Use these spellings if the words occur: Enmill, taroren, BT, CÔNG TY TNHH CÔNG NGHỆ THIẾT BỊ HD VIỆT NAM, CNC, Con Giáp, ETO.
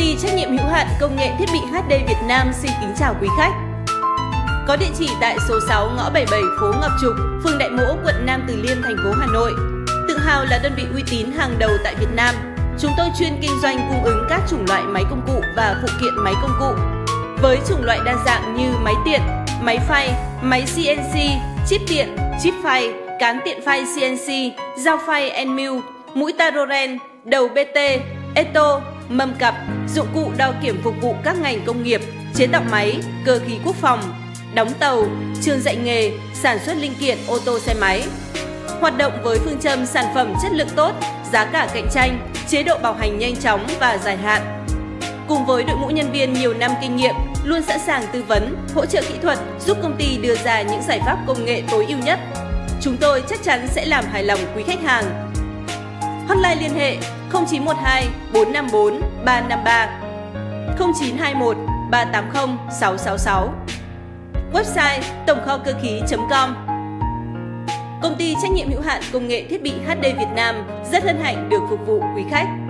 ty trách nhiệm hữu hạn công nghệ thiết bị HD Việt Nam xin kính chào quý khách. Có địa chỉ tại số 6 ngõ 77 phố Ngọc Trục, phường Đại Mỗ, quận Nam Từ Liêm, thành phố Hà Nội. Tự hào là đơn vị uy tín hàng đầu tại Việt Nam. Chúng tôi chuyên kinh doanh cung ứng các chủng loại máy công cụ và phụ kiện máy công cụ với chủng loại đa dạng như máy tiện, máy phay, máy CNC, chip tiện, chip phay, cán tiện phay CNC, dao phay Enmill, mũi taroren, đầu BT, ETO, mâm cặp, dụng cụ đo kiểm phục vụ các ngành công nghiệp, chế tạo máy, cơ khí quốc phòng, đóng tàu, trường dạy nghề, sản xuất linh kiện ô tô xe máy. Hoạt động với phương châm sản phẩm chất lượng tốt, giá cả cạnh tranh, chế độ bảo hành nhanh chóng và dài hạn. Cùng với đội ngũ nhân viên nhiều năm kinh nghiệm, luôn sẵn sàng tư vấn, hỗ trợ kỹ thuật, giúp công ty đưa ra những giải pháp công nghệ tối ưu nhất. Chúng tôi chắc chắn sẽ làm hài lòng quý khách hàng. Hotline liên hệ 0912 454 353, 0921 380 666. Website tongkhokhocochi.com. Công ty trách nhiệm hữu hạn công nghệ thiết bị HD Việt Nam rất hân hạnh được phục vụ quý khách.